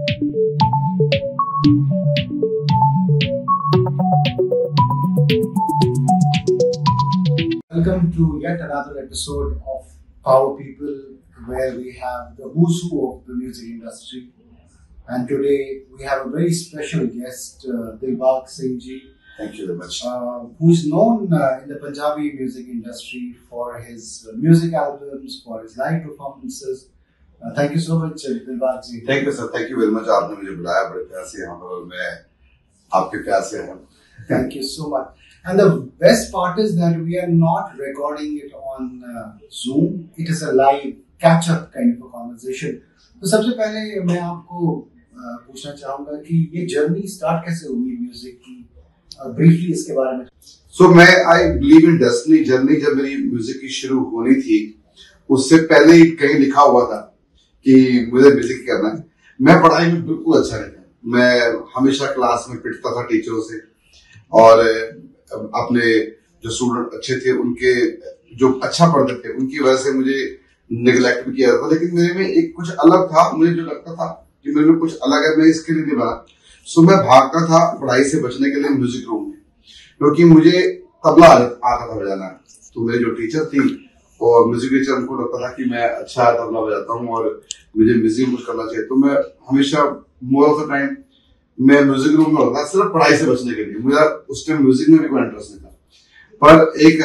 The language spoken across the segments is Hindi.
Welcome to yet another episode of Power People, where we have the who's who of the music industry. And today we have a very special guest, Dilbagh Singh ji. Thank you very much. Who's known in the Punjabi music industry for his music albums, for his live performances. Thank you so much, Dilbagh ji. Thank you, sir. Thank you very much. आपने मुझे बुलाया, बड़े प्यार से हम और मैं आपके प्यार से हूँ. Thank you so much. And the best part is that we are not recording it on Zoom. It is a live catch-up kind of a conversation. तो सबसे पहले मैं आपको पूछना चाहूँगा कि ये जर्नी स्टार्ट कैसे हुई म्यूजिक की, ब्रीफली इसके बारे में. So मैं I believe in destiny. Journey जब मेरी म्यूजिक की शुरू होनी थी, उससे पहले ही कहीं लिखा हुआ था कि मुझे म्यूजिक करना है. मैं पढ़ाई में बिल्कुल अच्छा नहीं था. मैं हमेशा क्लास में पिटता था टीचरों से, और अपने जो स्टूडेंट अच्छे थे उनके, जो अच्छा पढ़ते थे उनकी वजह से मुझे निगलेक्ट भी किया जाता था. लेकिन मेरे में एक कुछ अलग था, मुझे जो लगता था कि मेरे में कुछ अलग है, मैं इसके लिए नहीं बना. सो मैं भागता था पढ़ाई से बचने के लिए म्यूजिक रूम में, क्योंकि मुझे तबला आता था बजाना. तो मेरी जो टीचर थी और म्यूजिक टीचर, उनको लगता था कि मैं अच्छा तबला बजाता हूँ और मुझे म्यूजिक कुछ करना चाहिए. तो मैं हमेशा मोर ऑफ द टाइम मैं म्यूजिक रूम में होता था, सिर्फ पढ़ाई से बचने के लिए. मुझे उस टाइम म्यूजिक में भी कोई इंटरेस्ट नहीं था. पर एक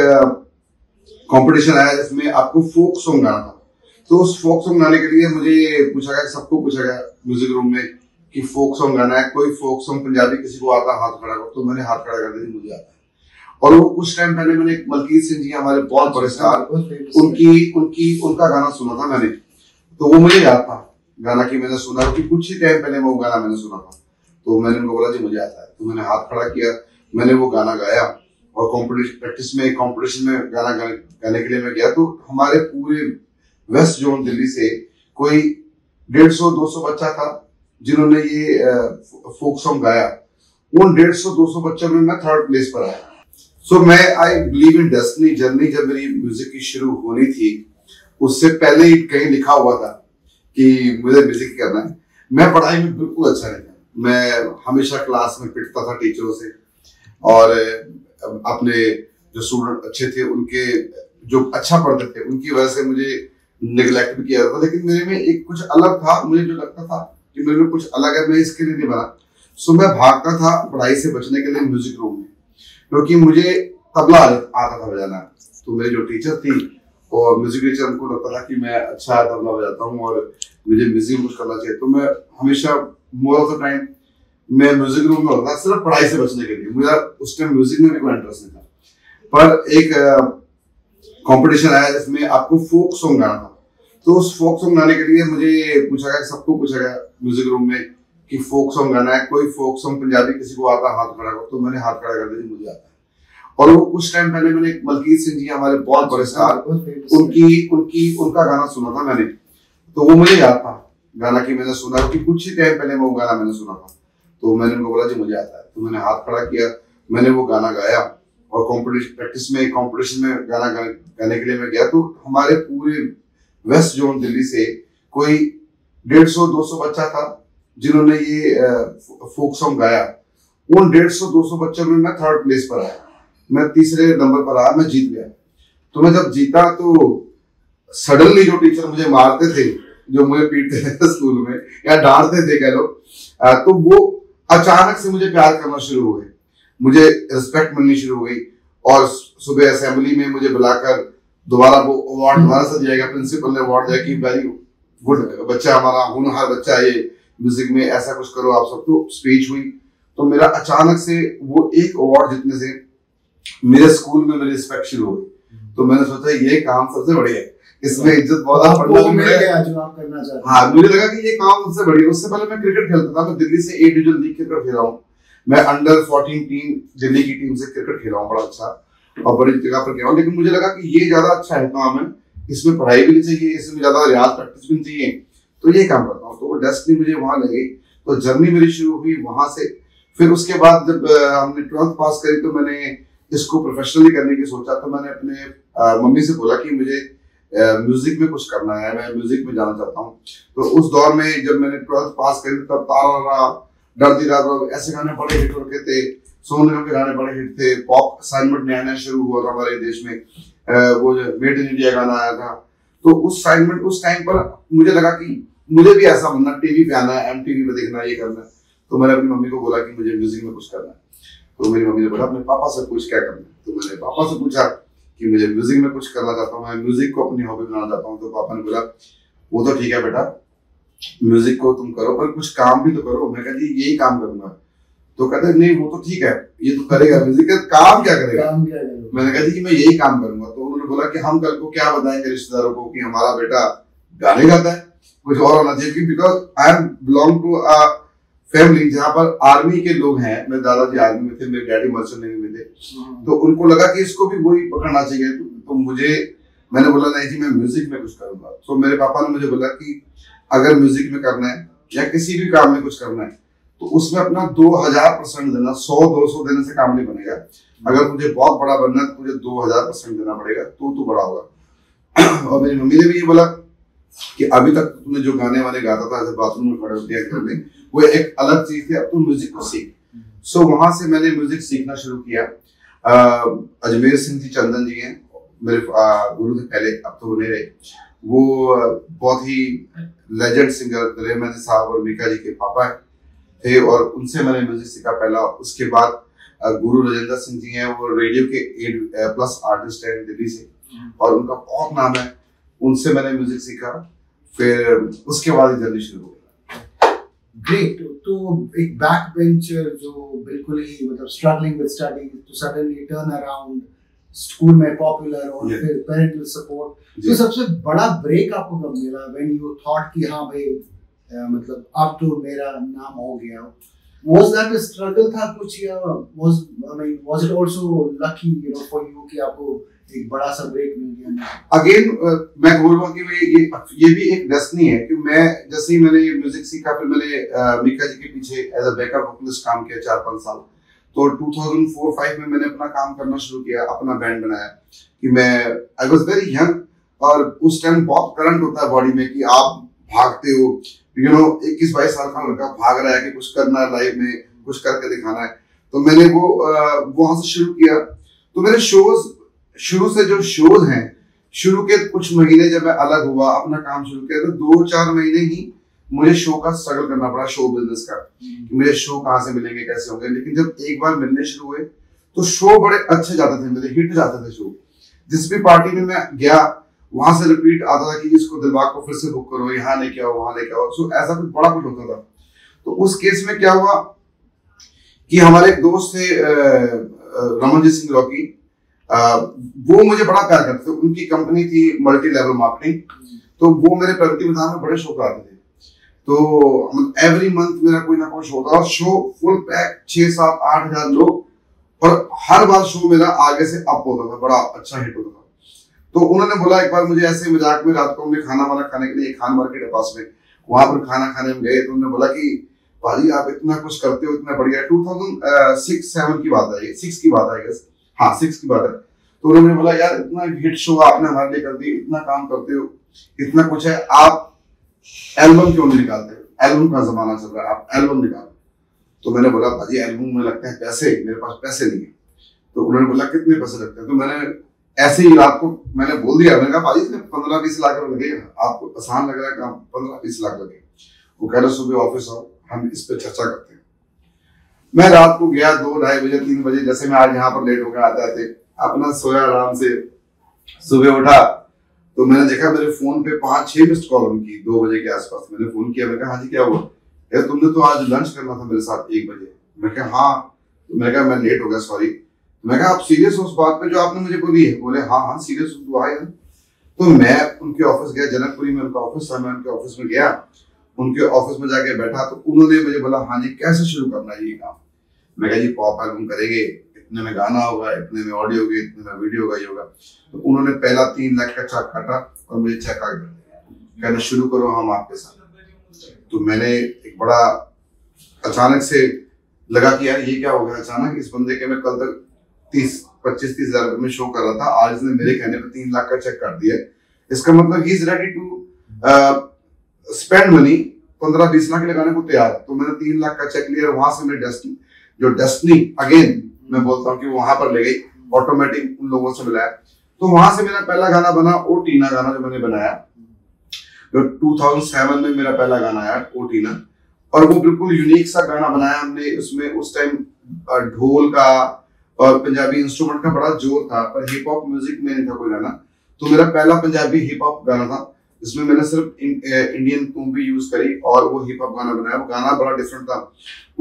कंपटीशन आया जिसमें आपको फोक सॉन्ग गाना था. तो उस फोक सॉन्ग गाने के लिए मुझे पूछा गया, सबको पूछा गया म्यूजिक रूम में कि फोक सॉन्ग गाना है. कोई फोक सॉन्ग पंजाबी किसी को आता, हाथ खड़ा कर. तो मैंने हाथ खड़ा कर दिया, मुझे आता. और वो कुछ टाइम पहले मैंने मलकीत सिंह जी, हमारे बहुत बड़े स्टार, उनका गाना सुना था मैंने. तो वो मुझे याद था गाना कि मैंने सुना, क्योंकि कुछ ही टाइम पहले वो गाना मैंने सुना था. तो मैंने उनको बोला जी मुझे आता है. तो मैंने हाथ खड़ा किया, मैंने वो गाना गाया. और कंपटीशन प्रैक्टिस में गाना गाने के लिए मैं गया. तो हमारे पूरे वेस्ट जोन दिल्ली से कोई 150-200 बच्चा था जिन्होंने ये फोक सॉन्ग गाया. उन 150-200 बच्चों में मैं थर्ड प्लेस पर आया. सो मैं I believe in destiny. Journey जब मेरी म्यूजिक की शुरू होनी थी, उससे पहले ही कहीं लिखा हुआ था कि मुझे म्यूजिक करना है. मैं पढ़ाई में बिल्कुल अच्छा नहीं था. मैं हमेशा क्लास में पिटता था टीचरों से, और अपने जो स्टूडेंट अच्छे थे उनके, जो अच्छा पढ़ते थे उनकी वजह से मुझे निगलेक्ट भी किया जाता था. लेकिन मेरे में एक कुछ अलग था, मुझे जो लगता था कि मेरे में कुछ अलग है, मैं इसके लिए नहीं बना. सो मैं भागता था पढ़ाई से बचने के लिए म्यूजिक रूम में, क्योंकि मुझे तबला आता था बजाना. तो मेरी जो टीचर थी और म्यूजिक टीचर, उनको लगता था कि मैं अच्छा तबला बजाता हूँ और मुझे म्यूजिक कुछ करना चाहिए. तो मैं हमेशा मोर ऑफ द टाइम मैं म्यूजिक रूम में होता था, सिर्फ पढ़ाई से बचने के लिए. मुझे उस टाइम म्यूजिक में भी कोई इंटरेस्ट नहीं था. पर एक कंपटीशन आया जिसमें आपको फोक सॉन्ग गाना था. तो उस फोक सॉन्ग गाने के लिए मुझे पूछा गया, सबको पूछा गया म्यूजिक रूम में कि फोक सॉन्ग गाना है. कोई फोक सॉन्ग पंजाबी किसी को आता, हाथ खड़ा कर. तो मैंने हाथ खड़ा कर दिया, मुझे आता. और वो कुछ टाइम पहले मैंने मलकीत सिंह जी, हमारे बहुत बड़े स्टार, उनका गाना सुना था मैंने. तो वो मुझे याद था गाना कि मैंने सुना, क्योंकि कुछ ही टाइम पहले वो गाना मैंने सुना था. तो मैंने उनको बोला जी मुझे आता है. तो मैंने हाथ खड़ा किया, मैंने वो गाना गाया. और कंपटीशन में गाना गाने के लिए मैं गया. तो हमारे पूरे वेस्ट जोन दिल्ली से कोई 150-200 बच्चा था जिन्होंने ये फोक सॉन्ग गाया. उन 150-200 बच्चों में मैं थर्ड प्लेस पर आया. मैं तीसरे नंबर पर आया, मैं जीत गया. तो मैं जब जीता तो सडनली जो टीचर मुझे मारते थे, जो मुझे पीटते थे स्कूल में या डांटते थे कह लो, तो वो अचानक से मुझे प्यार करना शुरू हो गए. मुझे रिस्पेक्ट मिलनी शुरू हो गई. और सुबह असेंबली में मुझे बुलाकर दोबारा वो अवार्ड दोबारा से दिया गया. प्रिंसिपल ने अवार्ड दिया कि भाई गुड बच्चा, हमारा होनहार बच्चा, ये म्यूजिक में ऐसा कुछ करो आप सब. तो स्पीच हुई. तो मेरा अचानक से वो एक अवार्ड जीतने से मेरे स्कूल में मेरी रिस्पेक्ट शुरू हो गई. तो मैंने सोचा ये काम सबसे बढ़िया है, इसमें इज्जत बहुत. हाँ, मुझे लगा कि ये काम सबसे बढ़िया. उससे पहले मैं क्रिकेट खेलता था. मैं दिल्ली से ए डिवीजन लीग क्रिकेट खेला हूँ. मैं अंडर 14 टीम, दिल्ली की टीम से क्रिकेट खेला हूँ, बड़ा अच्छा और बड़ी जगह पर खेला हूँ. लेकिन मुझे लगा कि ये ज्यादा अच्छा है काम है, इसमें पढ़ाई भी नहीं चाहिए, इसमें ज्यादा रियाज प्रैक्टिस भी नहीं चाहिए. तो ये काम करता हूँ. तो वो डेस्टिनी मुझे वहां ले गई. तो जर्नी मेरी शुरू हुई वहां से. फिर उसके बाद जब हमने 12th पास करी, तो मैंने इसको प्रोफेशनली करने की सोचा. तो मैंने अपने मम्मी से बोला कि मुझे म्यूजिक में कुछ करना है, मैं म्यूजिक में जाना चाहता हूँ। तो उस दौर में जब मैंने 12th पास करी तब तारा डरती रात ऐसे गाने बड़े हिट होते थे, सोनू निगम के गाने बड़े हिट थे, पॉप असाइनमेंट नया नया शुरू हुआ था हमारे देश में, वो मेड इन इंडिया गाना आया था। तो उस टाइम पर मुझे लगा कि मुझे भी ऐसा बनना, टीवी पे आना, MTV पे देखना, ये करना। तो मैंने अपनी मम्मी को बोला कि मुझे म्यूजिक में कुछ करना है। तो मेरी मम्मी ने बोला अपने पापा से पूछ क्या करना है। तो मैंने पापा से पूछा कि मुझे म्यूजिक में कुछ करना चाहता हूँ, मैं म्यूजिक को अपनी हॉबी बनाना चाहता हूँ। तो पापा ने बोला वो तो ठीक है बेटा, म्यूजिक को तुम करो पर कुछ काम भी तो करो। मैं कहती यही काम करना है। तो कहते नहीं वो तो ठीक है, ये तो करेगा, म्यूजिक काम क्या करेगा। मैंने कहती कि मैं यही काम करूंगा। तो उन्होंने बोला कि हम कल को क्या बताएंगे रिश्तेदारों को कि हमारा बेटा गाने गाता है, कुछ और होना चाहिए। Because I am belong to a family जहाँ पर आर्मी के लोग हैं, मेरे दादाजी आर्मी में थे, मेरे डैडी मर्चेंट नेवी में थे। तो उनको लगा कि इसको भी वही पकड़ना चाहिए। तो मैंने बोला नहीं जी मैं म्यूजिक में कुछ करूंगा। तो मेरे पापा ने मुझे बोला कि अगर म्यूजिक में करना है या किसी भी काम में कुछ करना है तो उसमें अपना 2000% देना, 100-200 देने से काम नहीं बनेगा। अगर मुझे बहुत बड़ा बनना है तो मुझे 2000% देना पड़ेगा, तो बड़ा होगा। और मेरी मम्मी ने भी ये बोला कि अभी तक तुमने जो गाने वाने गाता था ऐसे बाथरूम में खड़े होते घर में, वो एक अलग चीज थी, अब तुम म्यूजिक को सीख। सो वहां से मैंने म्यूजिक सीखना शुरू किया। अजमेर सिंह जी, चंदन जी हैं मेरे गुरु थे पहले, अब तो उन्हें रहे, वो बहुत ही लेजेंड सिंगर दलेर मेहंदी साहब और मीका जी के पापा थे और उनसे मैंने म्यूजिक सीखा पहला। उसके बाद गुरु राजेंद्र सिंह जी हैं, वो रेडियो के 8+ आर्टिस्ट हैं दिल्ली से और उनका बहुत नाम है, उनसे मैंने म्यूजिक सीखा। फिर उसके बाद जर्नी शुरू हो गया। ग्रेट। तो एक बैक बेंचर जो बिल्कुल ही मतलब struggling with study to suddenly turn around, school में पॉपुलर और फिर पेरेंटल सपोर्ट, तो सबसे बड़ा ब्रेक आपको कब मिला व्हेन यू थॉट कि हाँ भाई मतलब अब तो मेरा नाम हो गया? Was that a struggle था कुछ या was it also lucky for you कि आपको एक बड़ा सा ब्रेक मिल गया? अगेन मैं बोलूँगा कि ये भी एक डेस्टिनी है कि मैं जैसे ही मैंने ये म्यूजिक सीखा फिर मैंने मीका जी के पीछे एज अ बैकअप वोकलिस्ट काम किया 4-5 साल। तो 2004-05 में मैंने अपना काम करना शुरू किया, अपना बैंड बनाया कि मैं आई वॉज वेरी यंग और उस टाइम बहुत करंट होता है बॉडी में कि आप भागते हो, यू नो 21-22 साल का लड़का भाग रहा है कि कुछ करना है लाइफ में, कुछ करके दिखाना है। तो मैंने वो वहां से शुरू किया। तो मेरे शोज शुरू से जो शोज हैं, शुरू के कुछ महीने जब मैं अलग हुआ अपना काम शुरू किया तो 2-4 महीने ही मुझे शो का स्ट्रगल करना पड़ा, शो बिजनेस का, कि मुझे शो कहाँ से मिलेंगे, कैसे होंगे। लेकिन जब एक बार मिलने शुरू हुए तो शो बड़े अच्छे जाते थे मेरे, हिट जाते थे शो। जिस भी पार्टी में मैं गया वहां से रिपीट आता था कि इसको दिलबाग को फिर से बुक करो, यहाँ लेके आओ, वहां लेके आओ। सो ऐसा कुछ बड़ा कुछ होता था। तो उस केस में क्या हुआ कि हमारे एक दोस्त थे रमनजीत सिंह रॉकी, वो मुझे बड़ा प्यार करते थे, उनकी कंपनी थी मल्टी लेवल मार्केटिंग। तो वो मेरे प्रगति मैदान में बड़े शो कराते थे। तो एवरी मंथ मेरा कोई ना कोई शो था और शो फुल पैक 6-7-8 हजार लोग और हर बार शो मेरा आगे से अप होता था, बड़ा अच्छा हिट होता था। तो उन्होंने बोला एक बार मुझे ऐसे मजाक में, रात को हमने खाना वाना खाने के लिए खान मार्केट के पास में वहां पर खाना खाने में गए तो उन्होंने बोला कि भाई आप इतना कुछ करते हो, इतना बढ़िया। 2006-07 की बात है, 6 की बात है, हाँ 6 की बात है। तो उन्होंने बोला यार इतना हिट शो आपने हमारे लिए कर दिया, इतना काम करते हो, इतना कुछ है, आप एल्बम क्यों नहीं निकालते हो? एल्बम का जमाना चल रहा है, आप एल्बम निकालो। तो मैंने बोला भाजी एल्बम में लगते हैं पैसे, मेरे पास पैसे नहीं है। तो उन्होंने बोला कितने पैसे लगते हैं? तो मैंने ऐसे ही रात को मैंने बोल दिया, मैंने कहा भाई इसमें 15-20 लाख लगेगा, आपको आसान लग रहा है काम, 15-20 लाख लगेगा। वो कह रहे सुबह ऑफिस आओ, हम इस पे चर्चा करते हैं। मैं रात को गया 2-2:30-3 बजे, जैसे मैं आज यहाँ पर लेट होकर आते आते अपना सोया आराम से। सुबह उठा तो मैंने देखा मेरे फोन पे 5-6 मिस्ड कॉल उनकी 2 बजे के आसपास। मैंने फोन किया, मैंने कहा हाँ जी क्या हुआ? यार तुमने तो आज लंच करना था मेरे साथ 1 बजे। मैं कहा हाँ। तो मैंने कहा मैं लेट हो गया, सॉरी। मैं कहा आप सीरियस हो उस बात पे जो आपने मुझे बोली है? बोले हाँ हाँ सीरियस हूँ, दुआ है। तो मैं उनके ऑफिस गया, जनकपुरी में उनका ऑफिस था, मैं उनके ऑफिस में गया, उनके ऑफिस में जाके बैठा। तो उन्होंने मुझे बोला हाँ जी कैसे शुरू करना है ये काम? मैं कहा जी पॉप एल्बम करेंगे, इतने में गाना होगा, इतने में ऑडियो होगी, इतने में वीडियो होगा, ये होगा। तो उन्होंने पहला 3 लाख का चेक काटा और मुझे चेक आउट कर दिया, शुरू करो हम आपके साथ। तो मैंने एक बड़ा अचानक से लगा कि यार ये क्या हो गया अचानक, इस बंदे के मैं कल तक 30-25-30 हजार में शो कर रहा था, आज इसने मेरे कहने पे 3 लाख का चेक काट दिया, इसका मतलब ही is ready to spend money, 15-20 lakh लगाने को तैयार। तो मैंने 3 लाख का चेक लिया, वहां से मैं डेस्टिनी जो डेस्टिनी अगेन मैं बोलता हूँ कि वहां पर ले गई, ऑटोमेटिक उन लोगों से मिला। तो वहां से मेरा पहला गाना बना ओ टीना, गाना जो मैंने बनाया जो 2007 में मेरा पहला गाना आया ओ टीना, और वो बिल्कुल यूनिक सा गाना बनाया हमने। उसमें उस टाइम ढोल का और पंजाबी इंस्ट्रूमेंट का बड़ा जोर था, पर हिप हॉप म्यूजिक में नहीं था कोई गाना। तो मेरा पहला पंजाबी हिप हॉप गाना था, जिसमें मैंने सिर्फ इंडियन टून भी यूज करी और वो हिप हॉप गाना बनाया। वो गाना बड़ा डिफरेंट था।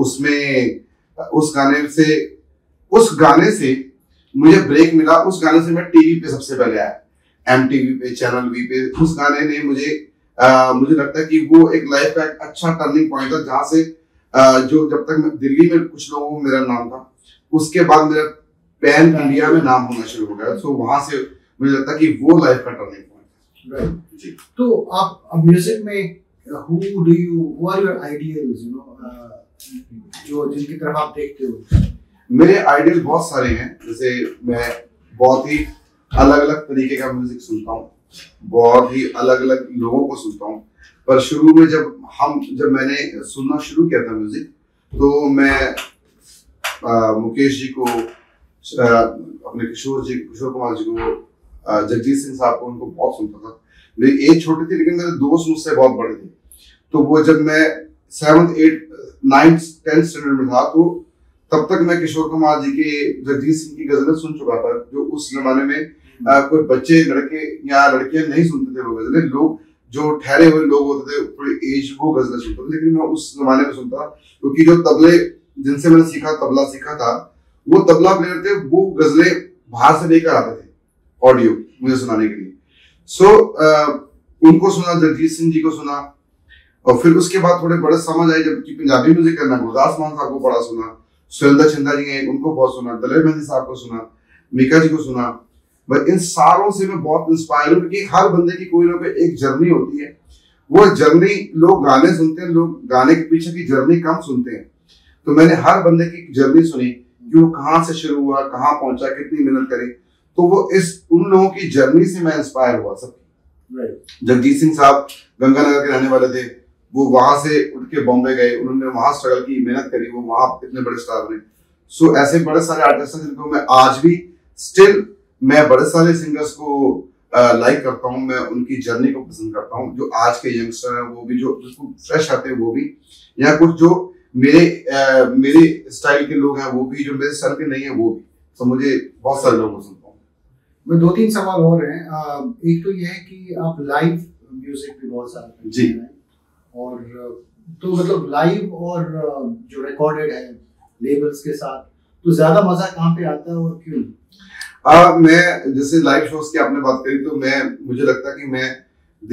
उसमें उस गाने से मुझे ब्रेक मिला। उस गाने से मैं टीवी पे सबसे पहले आया, MTV पे, Channel V पे। उस गाने ने मुझे लगता है कि वो एक लाइफ का एक अच्छा टर्निंग पॉइंट था, जहाँ से जब तक मैं दिल्ली में कुछ लोगों को मेरा नाम था, उसके बाद मेरा पैन इंडिया में नाम होना शुरू हो गया। तो वहां से मुझे लगता है कि वो लाइफ का टर्निंग पॉइंट था। जी। तो आप म्यूजिक में जिनकी तरफ आप देखते हो? मेरे आइडियल बहुत सारे हैं। जैसे मैं बहुत ही अलग अलग तरीके का म्यूजिक सुनता हूँ, बहुत ही अलग अलग लोगों को सुनता हूँ। पर शुरू में जब मैंने सुनना शुरू किया था म्यूजिक, तो मैं मुकेश जी को, अपने किशोर कुमार जी को, जगजीत सिंह साहब को, उनको बहुत सुनता था। मेरी एज छोटी थी, लेकिन मेरे दोस्त मुझसे बहुत बड़े थे। तो वो जब मैं 7th, 8th, 9th, 10th standard में था, तो तब तक मैं किशोर कुमार जी के, जगजीत सिंह की गजलें सुन चुका था, जो उस जमाने में कोई बच्चे लड़के या लड़कियां नहीं सुनते थे। वो गजलें लोग जो ठहरे हुए लोग होते थे, थोड़ी एज, वो गजलें सुनते थे। लेकिन मैं उस जमाने में सुनता, क्योंकि जो तबले जिनसे मैंने तबला सीखा था, वो तबला प्लेयर थे, वो गजलें बाहर से लेकर आते थे ऑडियो मुझे सुनाने के लिए। सो उनको सुना, जगजीत सिंह जी को सुना, और फिर उसके बाद थोड़े बड़े समझ आई जबकि पंजाबी म्यूजिक करना। गुरुदास मान साहब को बड़ा सुना, चिंदा जी हैं, उनको बहुत सुना, दलेर मेहंदी साहब को सुना, मीका जी को सुना। बस इन सारों से मैं बहुत इंस्पायर हूँ, क्योंकि हर बंदे की कोई ना कोई एक जर्नी होती है। वो जर्नी, लोग गाने सुनते हैं, लोग गाने के पीछे की जर्नी कम सुनते हैं। तो मैंने हर बंदे की जर्नी सुनी कि वो कहाँ से शुरू हुआ, कहाँ पहुंचा, कितनी मेहनत करी। तो वो उन लोगों की जर्नी से मैं इंस्पायर हुआ। जगजीत सिंह साहब गंगानगर के रहने वाले थे, वो वहां से उठ के बॉम्बे गए, उन्होंने वहां स्ट्रगल की, मेहनत करी, वो वहां इतने बड़े स्टार बने। सो ऐसे बड़े सारे आर्टिस्ट हैं जिनको मैं आज भी मैं बड़े सारे सिंगर्स को लाइक करता हूँ। मैं उनकी जर्नी को पसंद करता हूँ। जो आज के यंगस्टर हैं, वो भी जो बिल्कुल फ्रेश आते हैं, वो भी, या कुछ जो मेरे स्टाइल के लोग हैं, वो भी, जो मेरे स्टाइल के नहीं है, वो भी। तो मुझे बहुत सारे लोग पसंद हूँ। मैं 2-3 सवाल और हैं। एक तो ये है कि आप लाइव म्यूजिक भी बहुत सारे जी, और तो मतलब लाइव और जो रिकॉर्डेड है लेबल्स के साथ, तो ज्यादा मजा कहाँ पे आता है और क्यों? मैं जैसे लाइव शोज की आपने बात करी, तो मुझे लगता है कि मैं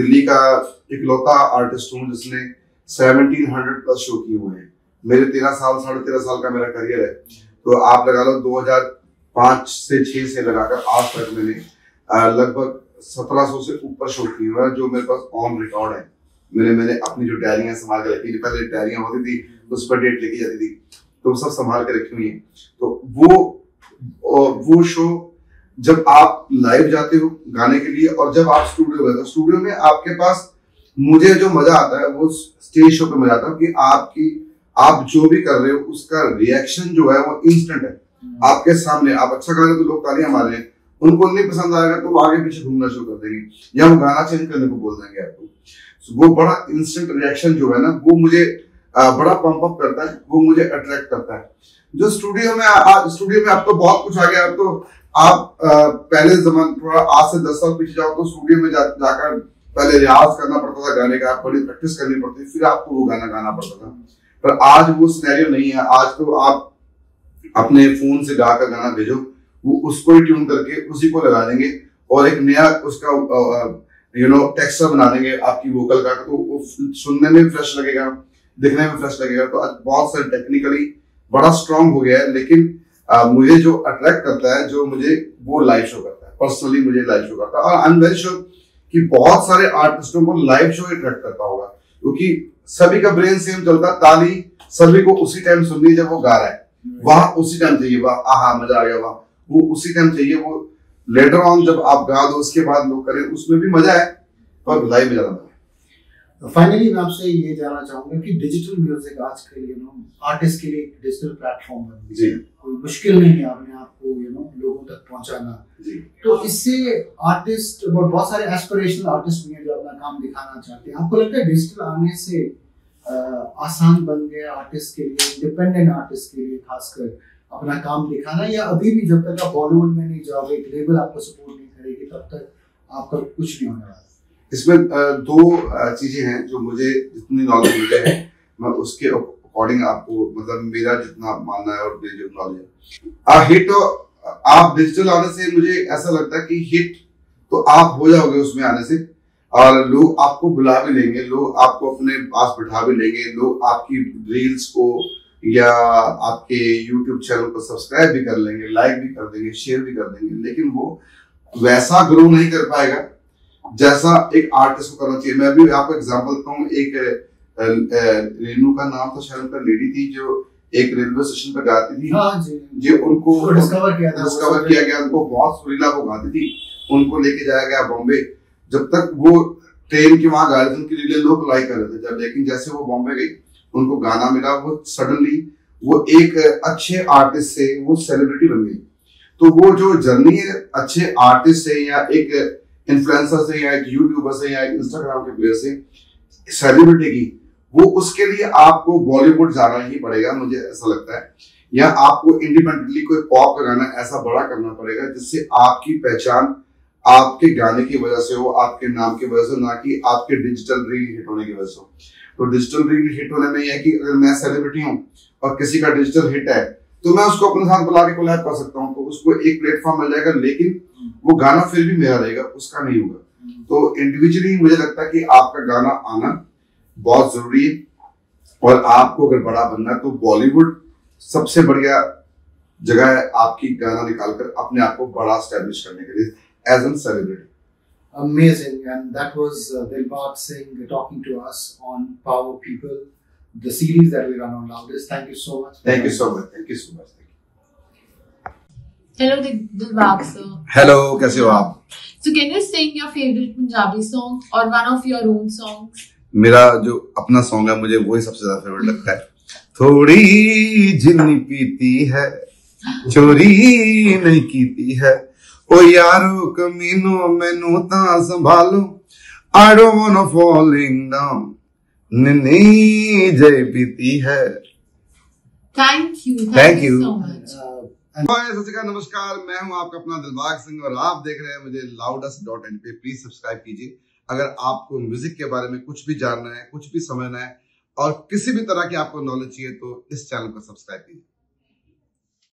दिल्ली का इकलौता आर्टिस्ट हूँ जिसने 1700+ शो किए हुए हैं। मेरे 13 साल, साढ़े 13 साल का मेरा करियर है। तो आप लगा लो 2005 से 2006 से लगाकर आज तक मैंने लगभग 1700 से ऊपर शो किए हुए हैं, जो मेरे पास ऑन रिकॉर्ड है। मैंने अपनी जो डायरियां संभाल के रखी, पहले डायरियां होती थी तो उस पर डेट लिखी जाती थी, तो सब संभाल के रखी हुई है। तो वो शो जब आप लाइव जाते हो गाने के लिए, और जब आप स्टूडियो जाते हो, स्टूडियो में आपके पास, मुझे जो मजा आता है वो स्टेज शो पे मजा आता है, कि आप जो भी कर रहे हो उसका रिएक्शन जो है वो इंस्टेंट है आपके सामने। आप अच्छा गा रहे हो तो लोग तालियां मार रहे हैं, उनको नहीं पसंद आएगा तो वो आगे पीछे घूमना शुरू कर देंगे, या वो गाना चेंज करने को बोल देंगे आपको। वो बड़ा इंस्टेंट रिएक्शन जो है ना, वो मुझे बड़ा पंप अप करता है, वो मुझे अट्रैक्ट करता है। जो स्टूडियो में आप तो बहुत कुछ आ गया। अब तो आप पहले जमाने, थोड़ा आज से 10 साल पीछे जाओ, तो स्टूडियो में जाकर पहले रियाज करना पड़ता था गाने का, बड़ी प्रैक्टिस करनी पड़ती, फिर आपको वो गाना गाना पड़ता था। पर आज वो सिनेरियो नहीं है। आज तो आप अपने फोन से गाकर गाना भेजो, वो उसको ही ट्यून करके उसी को लगा देंगे और एक नया उसका टेक्सचर बना देंगे आपकी वोकल का। तो वो सुनने में फ्रेश लगेगा, दिखने में फ्रेश लगेगा। तो आज बहुत सारे टेक्निकली बड़ा स्ट्रांग हो गया है। लेकिन मुझे जो अट्रैक्ट करता है, जो मुझे वो लाइव शो करता है, पर्सनली मुझे लाइव शो करता है। और आई एम वेरी श्योर कि बहुत सारे आर्टिस्टों को लाइव शो अट्रैक्ट करता होगा, क्योंकि सभी का ब्रेन सेम चलता, ताली सभी को उसी टाइम सुननी जब वो गा रहा है, वहां उसी टाइम चाहिए, वाह आहा मजा आ गया, वाह वो उसी टाइम चाहिए। वो लेटर ऑन जब आप गा दो उसके बाद लोग करें उसमें भी मजा है, पर लाइव में ज्यादा मजा है। फाइनली मैं आपसे ये जानना चाहूंगा कि डिजिटल म्यूजिक आज के लिए आर्टिस्ट के लिए डिजिटल प्लेटफॉर्म बन गया है, कोई मुश्किल नहीं है अपने आप को लोगों तक पहुंचाना। तो इससे आर्टिस्ट और बहुत सारे एस्पिरेशनल आर्टिस्ट भी हैं जो अपना काम दिखाना चाहते हैं। आपको लगता है डिजिटल आने से आसान बन गया आर्टिस्ट के लिए, इंडिपेंडेंट आर्टिस्ट के लिए खासकर अपना काम दिखाना, या अभी भी जब तक आप बॉलीवुड में नहीं जाओगे, एक लेबल आपको सपोर्ट नहीं करेगी, तब तक आपका कुछ नहीं होने वाला? इसमें दो चीजें हैं जो मुझे जितनी नॉलेज मिले हैं मैं उसके अकॉर्डिंग आपको मतलब मेरा जितना मानना है और मेरी जो नॉलेज है। हिट आप डिजिटल आने से मुझे ऐसा लगता है कि हिट तो आप हो जाओगे उसमें आने से, और लोग आपको बुला भी लेंगे, लोग आपको अपने पास बैठा भी लेंगे, लोग आपकी रील्स को या आपके YouTube चैनल को सब्सक्राइब भी कर लेंगे, लाइक भी कर देंगे, शेयर भी कर देंगे, लेकिन वो वैसा ग्रो नहीं कर पाएगा जैसा एक आर्टिस्ट को करना चाहिए। मैं भी आपको एग्जांपल देता हूँ, एक रेनू का नाम तो शायद उनका लेडी थी जो एक रेलवे स्टेशन पर गाती थी। हाँ जी, उनको डिस्कवर किया गया, उनको बहुत सुरीला वो गाती थी, उनको लेके जाया गया बॉम्बे। जब तक वो ट्रेन के वहां गा रहे थे उनके लिए लोग लाइक कर रहे थे, जब लेकिन जैसे वो बॉम्बे गई उनको गाना मिला, वो सडनली वो एक अच्छे आर्टिस्ट से वो सेलिब्रिटी बन गई। तो वो जो जर्नी है अच्छे आर्टिस्ट से या एक इन्फ्लुएंसर से या एक यूट्यूबर से या एक इंस्टाग्राम के प्लेयर से सेलिब्रिटी की, वो उसके लिए आपको बॉलीवुड जाना ही पड़ेगा मुझे ऐसा लगता है, या आपको इंडिपेंडेंटली कोई पॉप का गाना ऐसा बड़ा करना पड़ेगा जिससे आपकी पहचान आपके गाने की वजह से हो, आपके नाम की वजह से, ना कि आपके डिजिटल रील हिट होने की वजह से हो। तो डिजिटल रील हिट होने में यह है कि अगर मैं सेलिब्रिटी हूँ और किसी का डिजिटल हिट है तो मैं उसको अपने साथ बुला के कोलैब कर सकता हूँ, तो उसको एक प्लेटफॉर्म मिल जाएगा, लेकिन वो गाना फिर भी मेरा रहेगा, उसका नहीं होगा। तो इंडिविजुअली मुझे लगता है कि आपका गाना आना बहुत जरूरी है, और आपको अगर बड़ा बनना है तो बॉलीवुड सबसे बढ़िया जगह है आपकी गाना निकाल कर अपने आप को बड़ा स्टैब्लिश करने के लिए as a celebrity. Amazing, and that was Dilbagh Singh talking to us on Power People, the series that we run on Loudest. Thank you so much. Thank you so much. Hello, Dilbagh sir. Hello, कैसे हो आप? So can you sing your favorite Punjabi song or one of your own songs? मेरा जो अपना song है मुझे वही सबसे ज़्यादा favorite लगता है. थोड़ी जिन पीती है, चोरी नहीं कीती है. Oh yaro kamino menu ta sambhalo, I don't wanna falling down. Nini jai piti hai. Thank you so much. नमस्कार, मैं हूं आपका अपना दिलबाग सिंह और आप देख रहे हैं मुझे loudest.in पे। प्लीज सब्सक्राइब कीजिए अगर आपको म्यूजिक के बारे में कुछ भी जानना है, कुछ भी समझना है और किसी भी तरह की आपको नॉलेज चाहिए तो इस चैनल को सब्सक्राइब कीजिए।